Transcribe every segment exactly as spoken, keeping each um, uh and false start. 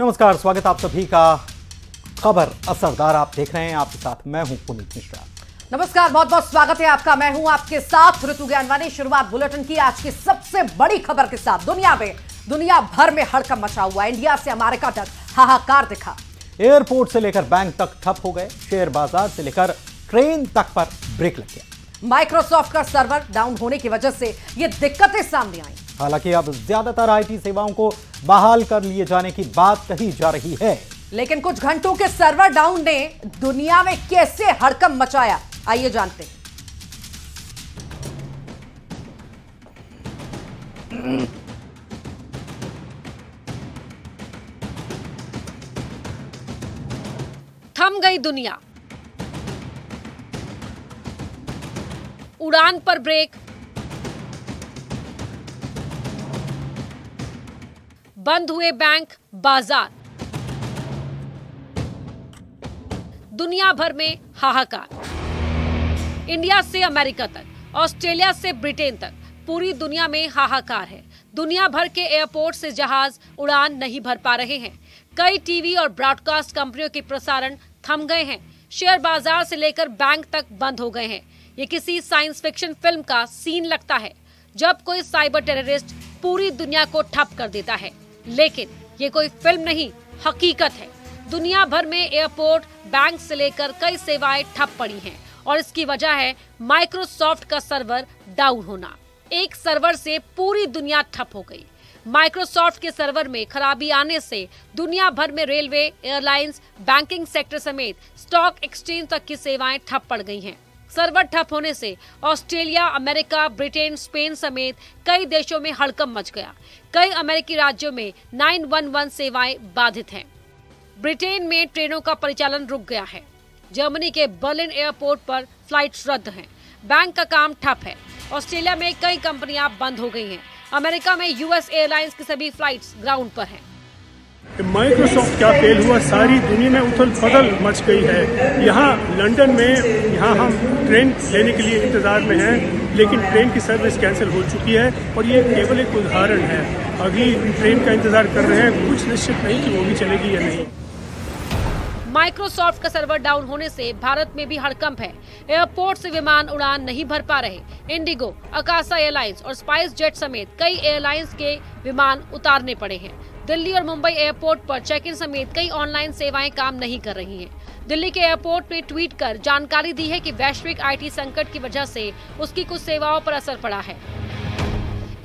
नमस्कार, स्वागत आप सभी का। खबर असरदार आप देख रहे हैं, आपके साथ मैं हूं पुनीत मिश्रा। नमस्कार, बहुत बहुत स्वागत है आपका। मैं हूं आपके साथ ऋतु ज्ञानवानी। शुरुआत बुलेटिन की आज की सबसे बड़ी खबर के साथ। दुनिया में दुनिया भर में हड़कंप मचा हुआ। इंडिया से अमेरिका तक हाहाकार दिखा। एयरपोर्ट से लेकर बैंक तक ठप हो गए। शेयर बाजार से लेकर ट्रेन तक पर ब्रेक लग गया। माइक्रोसॉफ्ट का सर्वर डाउन होने की वजह से ये दिक्कतें सामने आई। हालांकि अब ज्यादातर आईटी सेवाओं को बहाल कर लिए जाने की बात कही जा रही है, लेकिन कुछ घंटों के सर्वर डाउन ने दुनिया में कैसे हड़कंप मचाया, आइए जानते हैं। थम गई दुनिया, उड़ान पर ब्रेक, बंद हुए बैंक बाजार, दुनिया भर में हाहाकार। इंडिया से अमेरिका तक, ऑस्ट्रेलिया से ब्रिटेन तक, पूरी दुनिया में हाहाकार है। दुनिया भर के एयरपोर्ट से जहाज उड़ान नहीं भर पा रहे हैं। कई टीवी और ब्रॉडकास्ट कंपनियों के प्रसारण थम गए हैं। शेयर बाजार से लेकर बैंक तक बंद हो गए हैं। ये किसी साइंस फिक्शन फिल्म का सीन लगता है, जब कोई साइबर टेररिस्ट पूरी दुनिया को ठप कर देता है। लेकिन ये कोई फिल्म नहीं, हकीकत है। दुनिया भर में एयरपोर्ट, बैंक से लेकर कई सेवाएं ठप पड़ी हैं और इसकी वजह है माइक्रोसॉफ्ट का सर्वर डाउन होना। एक सर्वर से पूरी दुनिया ठप हो गई। माइक्रोसॉफ्ट के सर्वर में खराबी आने से दुनिया भर में रेलवे, एयरलाइंस, बैंकिंग सेक्टर समेत स्टॉक एक्सचेंज तक की सेवाएं ठप पड़ गई हैं। सर्वर ठप होने से ऑस्ट्रेलिया, अमेरिका, ब्रिटेन, स्पेन समेत कई देशों में हड़कंप मच गया। कई अमेरिकी राज्यों में नौ एक एक सेवाएं बाधित हैं। ब्रिटेन में ट्रेनों का परिचालन रुक गया है। जर्मनी के बर्लिन एयरपोर्ट पर फ्लाइट रद्द हैं। बैंक का काम ठप है। ऑस्ट्रेलिया में कई कंपनियां बंद हो गई हैं। अमेरिका में यूएस एयरलाइंस की सभी फ्लाइट्स ग्राउंड पर हैं। माइक्रोसॉफ्ट क्या फेल हुआ, सारी दुनिया में उथल पथल मच गई है। यहाँ लंदन में, यहाँ हम ट्रेन लेने के लिए इंतज़ार में हैं, लेकिन ट्रेन की सर्विस कैंसिल हो चुकी है और ये केवल एक उदाहरण है। अभी ट्रेन का इंतज़ार कर रहे हैं, कुछ निश्चित नहीं कि वो भी चलेगी या नहीं। माइक्रोसॉफ्ट का सर्वर डाउन होने से भारत में भी हड़कंप है। एयरपोर्ट से विमान उड़ान नहीं भर पा रहे। इंडिगो, अकासा एयरलाइंस और स्पाइसजेट समेत कई एयरलाइंस के विमान उतारने पड़े हैं। दिल्ली और मुंबई एयरपोर्ट पर चेक इन समेत कई ऑनलाइन सेवाएं काम नहीं कर रही हैं। दिल्ली के एयरपोर्ट ने ट्वीट कर जानकारी दी है कि वैश्विक आईटी संकट की वजह से उसकी कुछ सेवाओं पर असर पड़ा है।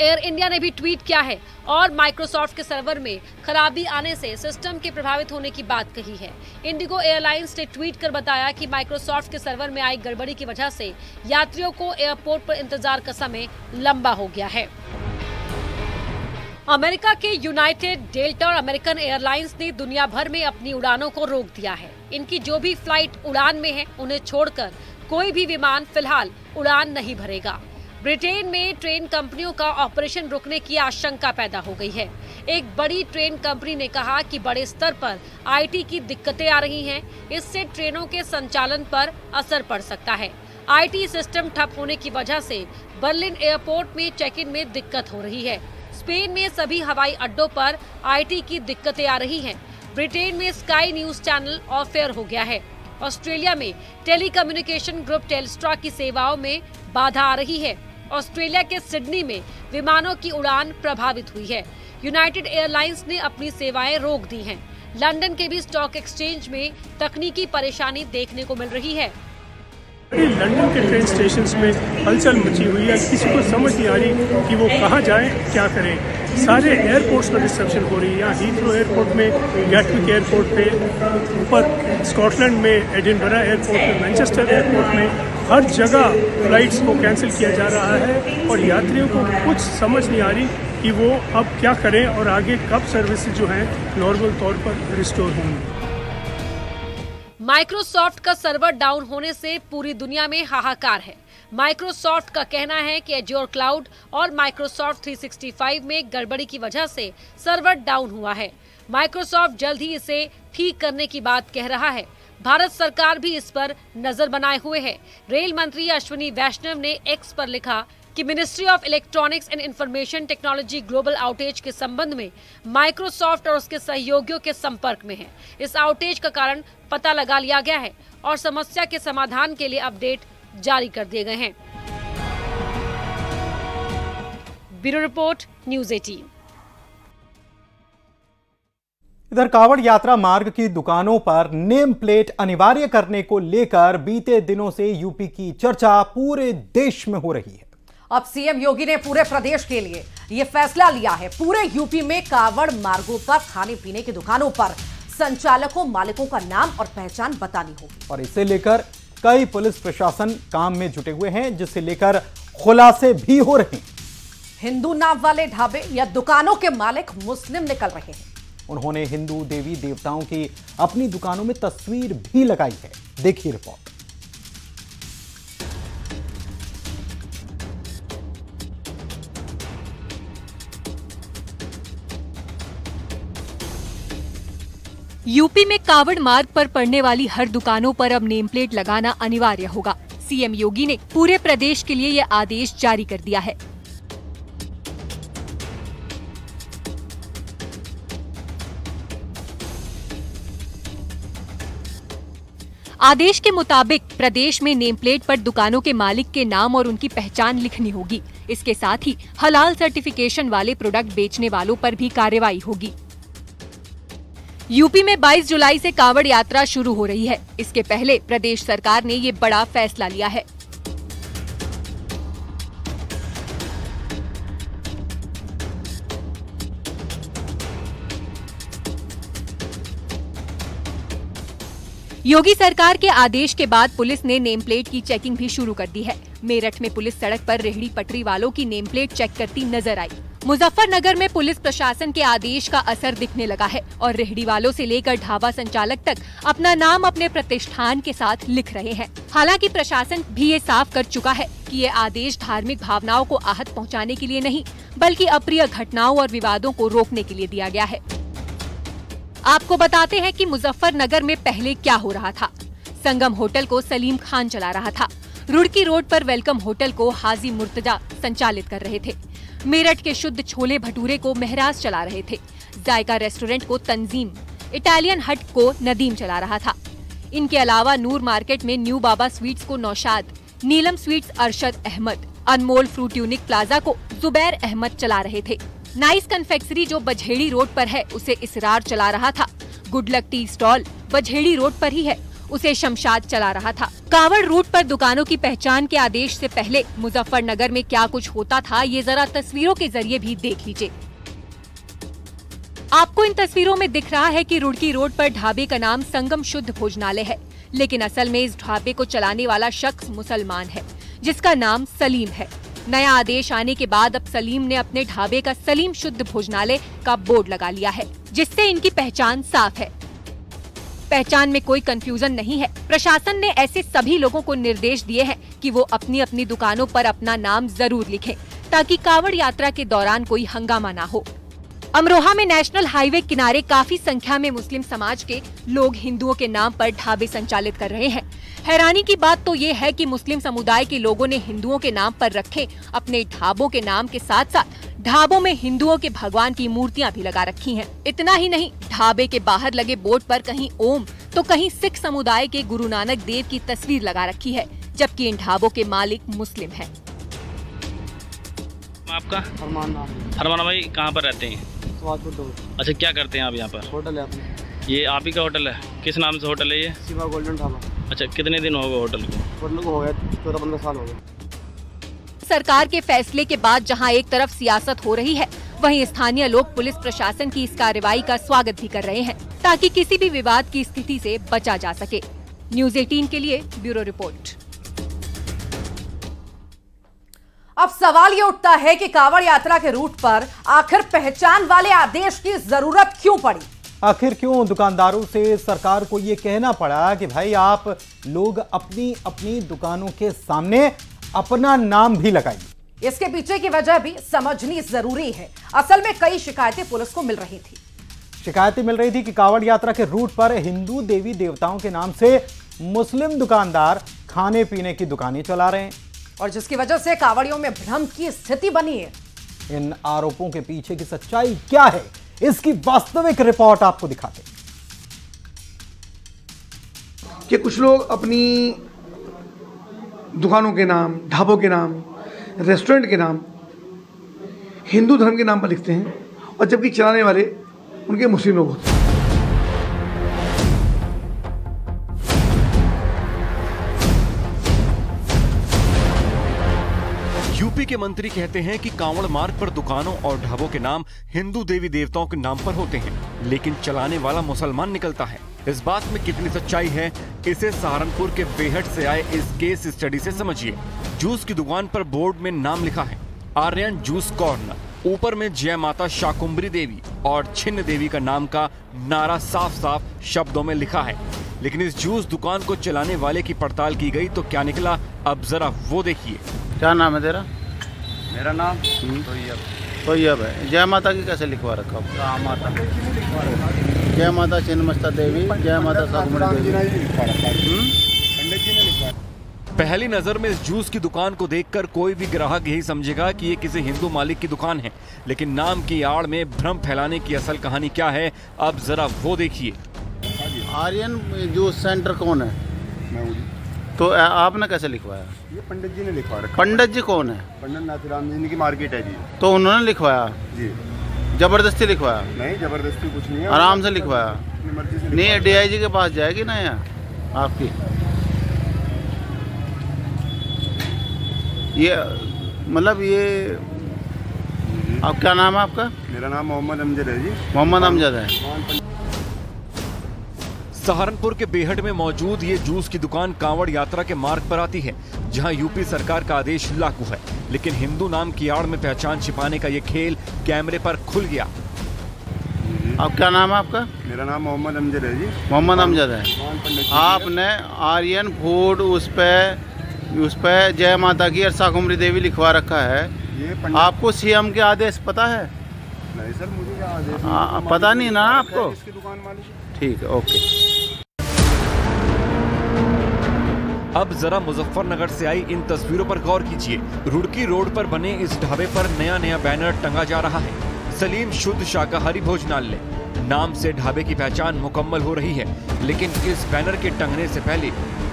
एयर इंडिया ने भी ट्वीट किया है और माइक्रोसॉफ्ट के सर्वर में खराबी आने से सिस्टम के प्रभावित होने की बात कही है। इंडिगो एयरलाइंस ने ट्वीट कर बताया कि माइक्रोसॉफ्ट के सर्वर में आई गड़बड़ी की वजह से यात्रियों को एयरपोर्ट पर इंतजार का समय लंबा हो गया है। अमेरिका के यूनाइटेड, डेल्टा और अमेरिकन एयरलाइंस ने दुनिया भर में अपनी उड़ानों को रोक दिया है। इनकी जो भी फ्लाइट उड़ान में है, उन्हें छोड़कर कोई भी विमान फिलहाल उड़ान नहीं भरेगा। ब्रिटेन में ट्रेन कंपनियों का ऑपरेशन रुकने की आशंका पैदा हो गई है। एक बड़ी ट्रेन कंपनी ने कहा कि बड़े स्तर पर आईटी की दिक्कतें आ रही हैं, इससे ट्रेनों के संचालन पर असर पड़ सकता है। आईटी सिस्टम ठप होने की वजह से बर्लिन एयरपोर्ट में चेक इन में दिक्कत हो रही है। स्पेन में सभी हवाई अड्डों पर आईटी की दिक्कतें आ रही हैं। ब्रिटेन में Sky News channel off air हो गया है। ऑस्ट्रेलिया में टेलीकम्युनिकेशन ग्रुप टेल्स्ट्रा की सेवाओं में बाधा आ रही है। ऑस्ट्रेलिया के सिडनी में विमानों की उड़ान प्रभावित हुई है। यूनाइटेड एयरलाइंस ने अपनी सेवाएं रोक दी हैं। लंदन के भी स्टॉक एक्सचेंज में तकनीकी परेशानी देखने को मिल रही है। लंदन के ट्रेन स्टेशंस में हलचल मची हुई है। किसी को समझ नहीं आ रही कि वो कहाँ जाए, क्या करें। सारे एयरपोर्ट्स पर डिस्ट्रप्शन हो रही है। यहाँ हीथ्रो एयरपोर्ट में, गैटविक एयरपोर्ट पे, ऊपर स्कॉटलैंड में एडिनबरा एयरपोर्ट में, मैनचेस्टर एयरपोर्ट में, हर जगह फ्लाइट्स को कैंसिल किया जा रहा है और यात्रियों को कुछ समझ नहीं आ रही कि वो अब क्या करें और आगे कब सर्विस जो हैं नॉर्मल तौर पर रिस्टोर होंगी। माइक्रोसॉफ्ट का सर्वर डाउन होने से पूरी दुनिया में हाहाकार है। माइक्रोसॉफ्ट का कहना है कि एज्योर क्लाउड और माइक्रोसॉफ्ट तीन सौ पैंसठ में गड़बड़ी की वजह से सर्वर डाउन हुआ है। माइक्रोसॉफ्ट जल्द ही इसे ठीक करने की बात कह रहा है। भारत सरकार भी इस पर नजर बनाए हुए है। रेल मंत्री अश्विनी वैष्णव ने एक्स पर लिखा कि ministry of electronics and information technology global outage के संबंध में माइक्रोसॉफ्ट और उसके सहयोगियों के संपर्क में है। इस आउटेज का कारण पता लगा लिया गया है और समस्या के समाधान के लिए अपडेट जारी कर दिए गए हैं। ब्यूरो रिपोर्ट, न्यूज़ अठारह। इधर कावड़ यात्रा मार्ग की दुकानों पर नेम प्लेट अनिवार्य करने को लेकर बीते दिनों से यूपी की चर्चा पूरे देश में हो रही है। अब सीएम योगी ने पूरे प्रदेश के लिए यह फैसला लिया है। पूरे यूपी में कावड़ मार्गों पर खाने पीने की दुकानों पर संचालकों मालिकों का नाम और पहचान बतानी होगी और इसे लेकर कई पुलिस प्रशासन काम में जुटे हुए हैं, जिसे लेकर खुलासे भी हो रहे हैं। हिंदू नाम वाले ढाबे या दुकानों के मालिक मुस्लिम निकल रहे हैं। उन्होंने हिंदू देवी देवताओं की अपनी दुकानों में तस्वीर भी लगाई है। देखिए रिपोर्ट। यूपी में कावड़ मार्ग पर पड़ने वाली हर दुकानों पर अब नेम प्लेट लगाना अनिवार्य होगा। सीएम योगी ने पूरे प्रदेश के लिए यह आदेश जारी कर दिया है। आदेश के मुताबिक प्रदेश में नेम प्लेट पर दुकानों के मालिक के नाम और उनकी पहचान लिखनी होगी। इसके साथ ही हलाल सर्टिफिकेशन वाले प्रोडक्ट बेचने वालों पर भी कार्रवाई होगी। यूपी में बाईस जुलाई से कावड़ यात्रा शुरू हो रही है। इसके पहले प्रदेश सरकार ने ये बड़ा फैसला लिया है। योगी सरकार के आदेश के बाद पुलिस ने नेम प्लेट की चेकिंग भी शुरू कर दी है। मेरठ में पुलिस सड़क पर रेहड़ी पटरी वालों की नेम प्लेट चेक करती नजर आई। मुजफ्फरनगर में पुलिस प्रशासन के आदेश का असर दिखने लगा है और रेहड़ी वालों से लेकर ढाबा संचालक तक अपना नाम अपने प्रतिष्ठान के साथ लिख रहे हैं। हालांकि प्रशासन भी ये साफ कर चुका है कि ये आदेश धार्मिक भावनाओं को आहत पहुंचाने के लिए नहीं, बल्कि अप्रिय घटनाओं और विवादों को रोकने के लिए दिया गया है। आपको बताते हैं कि मुजफ्फरनगर में पहले क्या हो रहा था। संगम होटल को सलीम खान चला रहा था। रुड़की रोड पर वेलकम होटल को हाजी मुर्तजा संचालित कर रहे थे। मेरठ के शुद्ध छोले भटूरे को महराज चला रहे थे। जायका रेस्टोरेंट को तंजीम, इटालियन हट को नदीम चला रहा था। इनके अलावा नूर मार्केट में न्यू बाबा स्वीट्स को Naushad, Neelam sweets Arshad Ahmed, Anmol fruit unique plaza को जुबैर अहमद चला रहे थे। नाइस कन्फेक्सरी जो बझेड़ी रोड पर है उसे इसरार चला रहा था। Good luck tea stall Bajheri road पर ही है, उसे शमशाद चला रहा था। कावड़ रूट पर दुकानों की पहचान के आदेश से पहले मुजफ्फरनगर में क्या कुछ होता था, ये जरा तस्वीरों के जरिए भी देख लीजिए। आपको इन तस्वीरों में दिख रहा है कि रुड़की रोड पर ढाबे का नाम संगम शुद्ध भोजनालय है, लेकिन असल में इस ढाबे को चलाने वाला शख्स मुसलमान है जिसका नाम सलीम है। नया आदेश आने के बाद अब सलीम ने अपने ढाबे का सलीम शुद्ध भोजनालय का बोर्ड लगा लिया है, जिससे इनकी पहचान साफ है। पहचान में कोई कंफ्यूजन नहीं है। प्रशासन ने ऐसे सभी लोगों को निर्देश दिए हैं कि वो अपनी अपनी दुकानों पर अपना नाम जरूर लिखें, ताकि कावड़ यात्रा के दौरान कोई हंगामा ना हो। अमरोहा में नेशनल हाईवे किनारे काफी संख्या में मुस्लिम समाज के लोग हिंदुओं के नाम पर ढाबे संचालित कर रहे हैं। हैरानी की बात तो ये है कि मुस्लिम समुदाय के लोगों ने हिंदुओं के नाम पर रखे अपने ढाबों के नाम के साथ साथ ढाबों में हिंदुओं के भगवान की मूर्तियां भी लगा रखी हैं। इतना ही नहीं, ढाबे के बाहर लगे बोर्ड पर कहीं ओम तो कहीं सिख समुदाय के गुरु नानक देव की तस्वीर लगा रखी है, जबकि इन ढाबों के मालिक मुस्लिम हैं। आपका हरमान हरमान भाई कहाँ पर रहते हैं? अच्छा, क्या करते हैं आप यहाँ पर? होटल है, ये आप ही का होटल है? किस नाम से होटल है ये? सीमा गोल्डन ढाबा। अच्छा, कितने दिन हो गए होटल को? हो गया चौदह पंद्रह साल हो गए। सरकार के फैसले के बाद जहां एक तरफ सियासत हो रही है, वहीं स्थानीय लोग पुलिस प्रशासन की इस कार्रवाई का स्वागत भी कर रहे हैं, ताकि किसी भी विवाद की स्थिति से बचा जा सके। न्यूज़ अठारह के लिए ब्यूरो रिपोर्ट। अब सवाल ये उठता है कि कावड़ यात्रा के रूट पर आखिर पहचान वाले आदेश की जरूरत क्यों पड़ी? आखिर क्यों दुकानदारों से सरकार को ये कहना पड़ा कि भाई आप लोग अपनी अपनी दुकानों के सामने अपना नाम भी लगाइए? इसके पीछे की वजह भी समझनी जरूरी है। असल में कई शिकायतें पुलिस को मिल रही थी। शिकायतें मिल रही थी कि कावड़ यात्रा के रूट पर हिंदू देवी देवताओं के नाम से मुस्लिम दुकानदार खाने पीने की दुकानें चला रहे हैं। और जिसकी वजह से कावड़ियों में भ्रम की स्थिति बनी है। इन आरोपों के पीछे की सच्चाई क्या है, इसकी वास्तविक रिपोर्ट आपको दिखाते हैं कि कुछ लोग अपनी दुकानों के नाम, ढाबों के नाम, रेस्टोरेंट के नाम हिंदू धर्म के नाम पर लिखते हैं और जबकि चलाने वाले उनके मुस्लिम लोग होते हैं। यूपी के मंत्री कहते हैं कि कांवड़ मार्ग पर दुकानों और ढाबों के नाम हिंदू देवी देवताओं के नाम पर होते हैं, लेकिन चलाने वाला मुसलमान निकलता है। इस बात में कितनी सच्चाई है, इसे सहारनपुर के बेहट से आए इस केस स्टडी से समझिए। जूस की दुकान पर बोर्ड में नाम लिखा है आर्यन जूस कॉर्नर, ऊपर में जय माता शाकुंभरी देवी और छिन्न देवी का नाम का नारा साफ साफ शब्दों में लिखा है, लेकिन इस जूस दुकान को चलाने वाले की पड़ताल की गई तो क्या निकला, अब जरा वो देखिए। क्या नाम है तेरा? मेरा नाम तोयब। तोयब है। जय माता की कैसे लिखवा रखा? जय माता, जय माता छिन्नमस्ता देवी, जय माता शाकुंभरी देवी। पहली नज़र में इस जूस की दुकान को देखकर कोई भी ग्राहक यही समझेगा कि ये किसी हिंदू मालिक की दुकान है, लेकिन नाम की आड़ में भ्रम फैलाने की असल कहानी क्या है, अब जरा वो देखिए। आर्यन जूस सेंटर कौन है? तो आपने कैसे लिखवाया? ये पंडित जी ने लिखवा रखा। पंडित जी कौन है? पंडित नाथराम जी, इनकी मार्केट है जी। तो उन्होंने लिखवाया जी? जबरदस्ती लिखवाया? नहीं, जबरदस्ती कुछ नहीं है, आराम से लिखवाया। नहीं, डीआईजी के पास जाएगी ना यहाँ आपकी। ये मतलब ये आप, क्या नाम है आपका? मेरा नाम मोहम्मद अमजद है जी। मोहम्मद अमजद है। सहारनपुर के बेहट में मौजूद ये जूस की दुकान कांवड़ यात्रा के मार्ग पर आती है, जहां यूपी सरकार का आदेश लागू है, लेकिन हिंदू नाम की आड़ में पहचान छिपाने का ये खेल कैमरे पर खुल गया। अब क्या नाम है आपका? मेरा नाम मोहम्मद अमजद है जी। मोहम्मद अमजद है। आपने आर्यन फूड उस पर उस पर जय माता की और शाकुंभरी देवी लिखवा रखा है। ये आपको सीएम के आदेश पता है? नहीं सर, मुझे आदेश पता नहीं ना आपको। ठीक है, ओके। अब जरा मुजफ्फरनगर से आई इन तस्वीरों पर गौर कीजिए। रुड़की रोड पर बने इस ढाबे पर नया नया बैनर टंगा जा रहा है, सलीम शुद्ध शाकाहारी भोजनालय नाम से ढाबे की पहचान मुकम्मल हो रही है, लेकिन इस बैनर के टंगने से पहले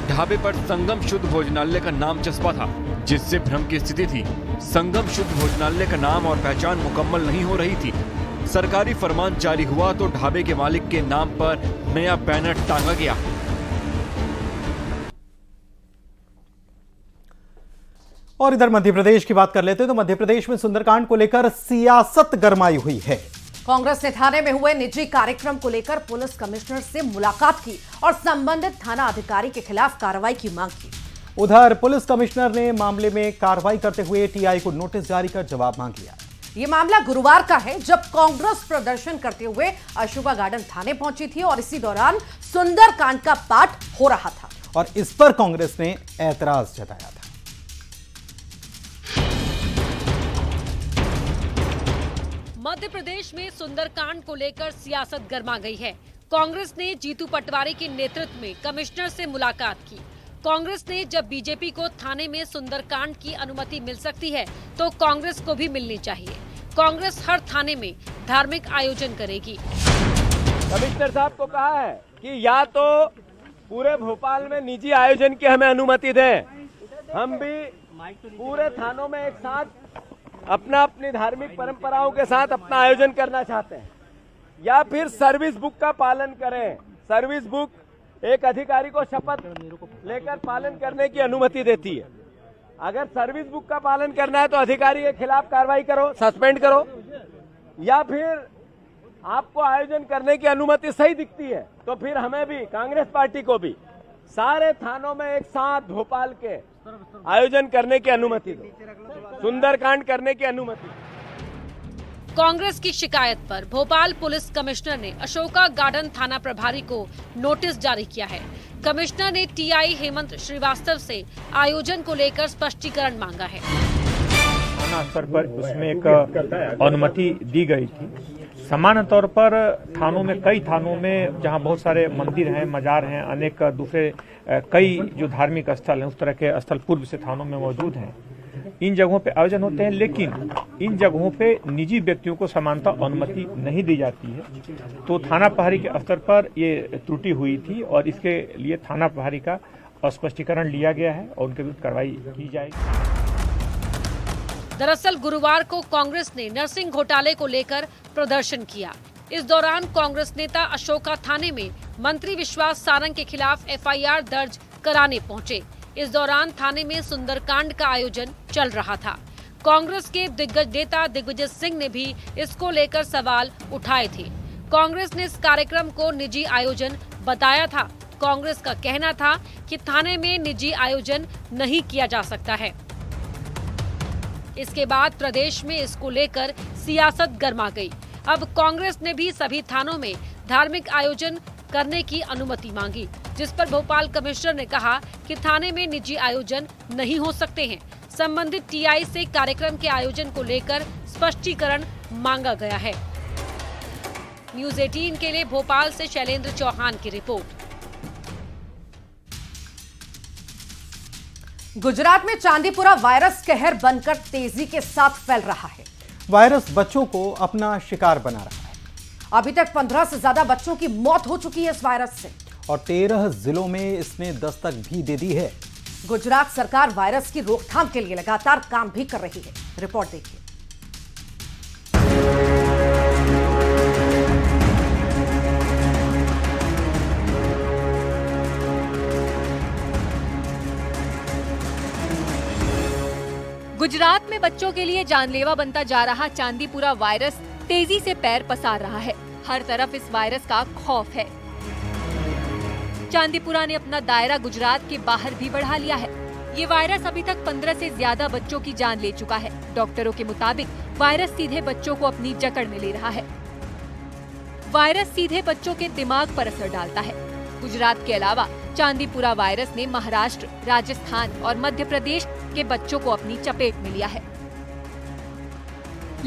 ढाबे पर संगम शुद्ध भोजनालय का नाम चस्पा था, जिससे भ्रम की स्थिति थी। संगम शुद्ध भोजनालय का नाम और पहचान मुकम्मल नहीं हो रही थी। सरकारी फरमान जारी हुआ तो ढाबे के मालिक के नाम पर नया बैनर टांगा गया। और इधर मध्य प्रदेश की बात कर लेते हैं तो मध्य प्रदेश में सुंदरकांड को लेकर सियासत गरमाई हुई है। कांग्रेस ने थाने में हुए निजी कार्यक्रम को लेकर पुलिस कमिश्नर से मुलाकात की और संबंधित थाना अधिकारी के खिलाफ कार्रवाई की मांग की। उधर पुलिस कमिश्नर ने मामले में कार्रवाई करते हुए टीआई को नोटिस जारी कर जवाब मांग लिया। ये मामला गुरुवार का है, जब कांग्रेस प्रदर्शन करते हुए अशोका गार्डन थाने पहुंची थी और इसी दौरान सुंदरकांड का पाठ हो रहा था और इस पर कांग्रेस ने ऐतराज जताया था। मध्य प्रदेश में सुंदरकांड को लेकर सियासत गरमा गई है। कांग्रेस ने जीतू पटवारी के नेतृत्व में कमिश्नर से मुलाकात की। कांग्रेस ने जब बीजेपी को थाने में सुंदरकांड की अनुमति मिल सकती है तो कांग्रेस को भी मिलनी चाहिए। कांग्रेस हर थाने में धार्मिक आयोजन करेगी। कमिश्नर साहब को कहा है कि या तो पूरे भोपाल में निजी आयोजन की हमें अनुमति दें, हम भी पूरे थानों में एक साथ अपना अपनी धार्मिक परंपराओं के साथ अपना आयोजन करना चाहते हैं, या फिर सर्विस बुक का पालन करें। सर्विस बुक एक अधिकारी को शपथ लेकर पालन करने की अनुमति देती है। अगर सर्विस बुक का पालन करना है तो अधिकारी के खिलाफ कार्रवाई करो, सस्पेंड करो, या फिर आपको आयोजन करने की अनुमति सही दिखती है तो फिर हमें भी, कांग्रेस पार्टी को भी, सारे थानों में एक साथ भोपाल के आयोजन करने की अनुमति दो, सुंदरकांड करने की अनुमति। कांग्रेस की शिकायत पर भोपाल पुलिस कमिश्नर ने अशोका गार्डन थाना प्रभारी को नोटिस जारी किया है। कमिश्नर ने टीआई हेमंत श्रीवास्तव से आयोजन को लेकर स्पष्टीकरण मांगा है। थाना स्तर पर उसमें एक अनुमति दी गई थी सामान्य तौर पर थानों में कई थानों में जहां बहुत सारे मंदिर हैं, मजार हैं, अनेक दूसरे कई जो धार्मिक स्थल हैं, उस तरह के स्थल पूर्व से थानों में मौजूद हैं। इन जगहों पे आयोजन होते हैं, लेकिन इन जगहों पे निजी व्यक्तियों को सामान्यता अनुमति नहीं दी जाती है। तो थाना प्रभारी के स्तर पर ये त्रुटि हुई थी और इसके लिए थाना प्रभारी का स्पष्टीकरण लिया गया है और उनके विरुद्ध कार्रवाई की जाएगी। दरअसल गुरुवार को कांग्रेस ने नर्सिंग घोटाले को लेकर प्रदर्शन किया। इस दौरान कांग्रेस नेता अशोका थाने में मंत्री विश्वास सारंग के खिलाफ एफ आई आर दर्ज कराने पहुंचे। इस दौरान थाने में सुंदरकांड का आयोजन चल रहा था। कांग्रेस के दिग्गज नेता दिग्विजय सिंह ने भी इसको लेकर सवाल उठाए थे। कांग्रेस ने इस कार्यक्रम को निजी आयोजन बताया था। कांग्रेस का कहना था कि थाने में निजी आयोजन नहीं किया जा सकता है। इसके बाद प्रदेश में इसको लेकर सियासत गर्मा गई। अब कांग्रेस ने भी सभी थानों में धार्मिक आयोजन करने की अनुमति मांगी, जिस पर भोपाल कमिश्नर ने कहा कि थाने में निजी आयोजन नहीं हो सकते हैं। संबंधित टी आई से कार्यक्रम के आयोजन को लेकर स्पष्टीकरण मांगा गया है। न्यूज़ अठारह के लिए भोपाल से शैलेंद्र चौहान की रिपोर्ट। गुजरात में चांदीपुरा वायरस कहर बनकर तेजी के साथ फैल रहा है। वायरस बच्चों को अपना शिकार बना रहा है। अभी तक पंद्रह से ज्यादा बच्चों की मौत हो चुकी है इस वायरस से और तेरह जिलों में इसने दस्तक भी दे दी है। गुजरात सरकार वायरस की रोकथाम के लिए लगातार काम भी कर रही है। रिपोर्ट देखिए। गुजरात में बच्चों के लिए जानलेवा बनता जा रहा चांदीपुरा वायरस तेजी से पैर पसार रहा है। हर तरफ इस वायरस का खौफ है। चांदीपुरा ने अपना दायरा गुजरात के बाहर भी बढ़ा लिया है। ये वायरस अभी तक पंद्रह से ज्यादा बच्चों की जान ले चुका है। डॉक्टरों के मुताबिक वायरस सीधे बच्चों को अपनी जकड़ में ले रहा है। वायरस सीधे बच्चों के दिमाग पर असर डालता है। गुजरात के अलावा चांदीपुरा वायरस ने महाराष्ट्र, राजस्थान और मध्य प्रदेश के बच्चों को अपनी चपेट में लिया है,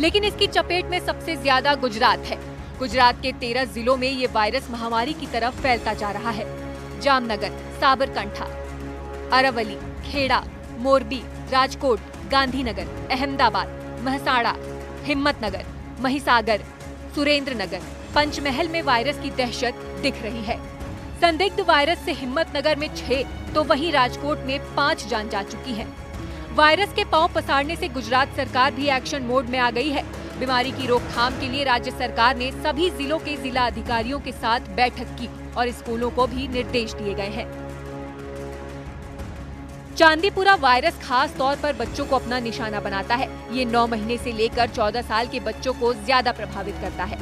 लेकिन इसकी चपेट में सबसे ज्यादा गुजरात है। गुजरात के तेरह जिलों में ये वायरस महामारी की तरफ फैलता जा रहा है। जामनगर, साबरकांठा, अरवली, खेड़ा, मोरबी, राजकोट, गांधीनगर, अहमदाबाद, महसाणा, हिम्मतनगर, महिसागर, सुरेंद्रनगर, पंचमहल में वायरस की दहशत दिख रही है। संदिग्ध वायरस से हिम्मतनगर में छह तो वहीं राजकोट में पाँच जान जा चुकी है। वायरस के पांव पसारने से गुजरात सरकार भी एक्शन मोड में आ गई है। बीमारी की रोकथाम के लिए राज्य सरकार ने सभी जिलों के जिला अधिकारियों के साथ बैठक की और स्कूलों को भी निर्देश दिए गए हैं। चांदीपुरा वायरस खास तौर पर बच्चों को अपना निशाना बनाता है। ये नौ महीने से लेकर चौदह साल के बच्चों को ज्यादा प्रभावित करता है।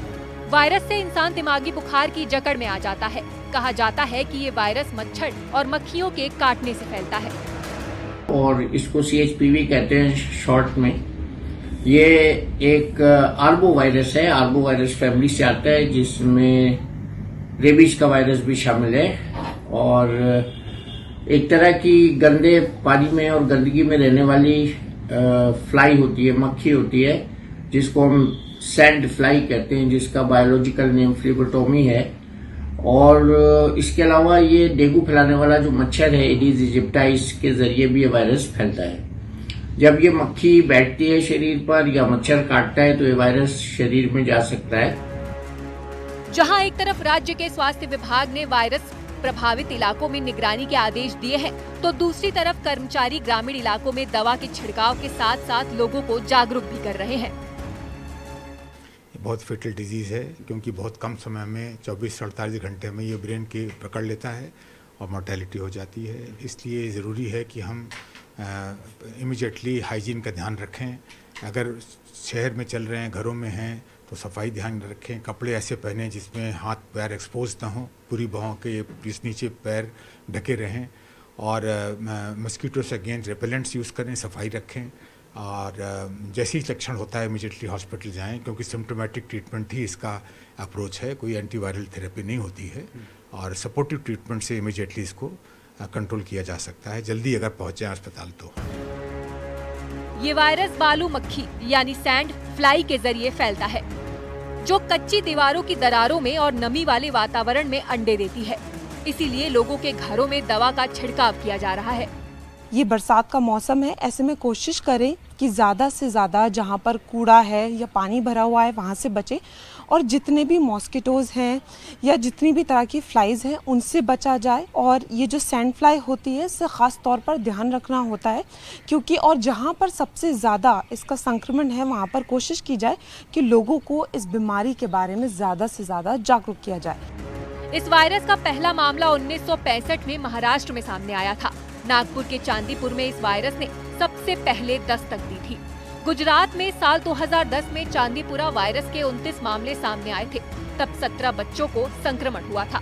वायरस से इंसान दिमागी बुखार की जकड़ में आ जाता है। कहा जाता है कि ये वायरस मच्छर और मक्खियों के काटने से फैलता है और इसको सी एच पी वी कहते हैं शॉर्ट में। ये एक आर्बो वायरस है। आर्बो वायरस फैमिली से आता है जिसमें रेबीज का वायरस भी शामिल है और एक तरह की गंदे पानी में और गंदगी में रहने वाली फ्लाई होती है, मक्खी होती है, जिसको हम सैंड फ्लाई कहते हैं, जिसका बायोलॉजिकल नेम फ्लिबोटोमी है। और इसके अलावा ये डेंगू फैलाने वाला जो मच्छर है एडीज इजिप्टाई, इसके जरिए भी ये वायरस फैलता है। जब ये मक्खी बैठती है शरीर पर या मच्छर काटता है तो ये वायरस शरीर में जा सकता है। जहां एक तरफ राज्य के स्वास्थ्य विभाग ने वायरस प्रभावित इलाकों में निगरानी के आदेश दिए हैं, तो दूसरी तरफ कर्मचारी ग्रामीण इलाकों में दवा के छिड़काव के साथ साथ लोगों को जागरूक भी कर रहे हैं। बहुत फेटल डिजीज़ है क्योंकि बहुत कम समय में चौबीस अड़तालीस घंटे में ये ब्रेन की पकड़ लेता है और मॉर्टेलिटी हो जाती है। इसलिए ज़रूरी है कि हम इमीडिएटली हाइजीन का ध्यान रखें। अगर शहर में चल रहे हैं, घरों में हैं, तो सफाई ध्यान रखें। कपड़े ऐसे पहनें जिसमें हाथ पैर एक्सपोज ना हो, पूरी बाहों के इस नीचे पैर ढके रहें और मस्कीटोस अगेंस्ट रेपेलेंट्स यूज़ करें, सफाई रखें और जैसे ही लक्षण होता है इमीडिएटली हॉस्पिटल जाएं, क्योंकि सिम्टोमेटिक ट्रीटमेंट ही इसका अप्रोच है। कोई एंटीवायरल थेरेपी नहीं होती है और सपोर्टिव ट्रीटमेंट से इमीडिएटली इसको कंट्रोल किया जा सकता है, जल्दी अगर पहुंच जाए अस्पताल तो। ये वायरस बालू मक्खी यानी सैंड फ्लाई के जरिए फैलता है। जो कच्ची दीवारों की दरारों में और नमी वाले वातावरण में अंडे देती है। इसीलिए लोगों के घरों में दवा का छिड़काव किया जा रहा है। ये बरसात का मौसम है, ऐसे में कोशिश करें कि ज़्यादा से ज़्यादा जहाँ पर कूड़ा है या पानी भरा हुआ है वहाँ से बचें, और जितने भी मॉस्किटोज़ हैं या जितनी भी तरह की फ्लाइज़ हैं उनसे बचा जाए। और ये जो सैंड फ्लाई होती है इससे ख़ास तौर पर ध्यान रखना होता है, क्योंकि और जहाँ पर सबसे ज़्यादा इसका संक्रमण है वहाँ पर कोशिश की जाए कि लोगों को इस बीमारी के बारे में ज़्यादा से ज़्यादा जागरूक किया जाए। इस वायरस का पहला मामला उन्नीस सौ पैंसठ में महाराष्ट्र में सामने आया था। नागपुर के चांदीपुर में इस वायरस ने सबसे पहले दस्तक दी थी। गुजरात में साल दो हज़ार दस में चांदीपुरा वायरस के उनतीस मामले सामने आए थे, तब सत्रह बच्चों को संक्रमण हुआ था।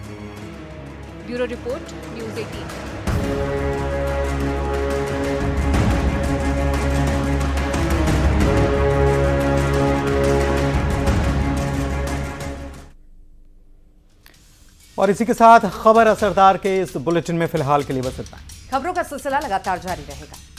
ब्यूरो रिपोर्ट, न्यूज़ अठारह। और इसी के साथ खबर असरदार के इस बुलेटिन में फिलहाल के लिए बस इतना। खबरों का सिलसिला लगातार जारी रहेगा।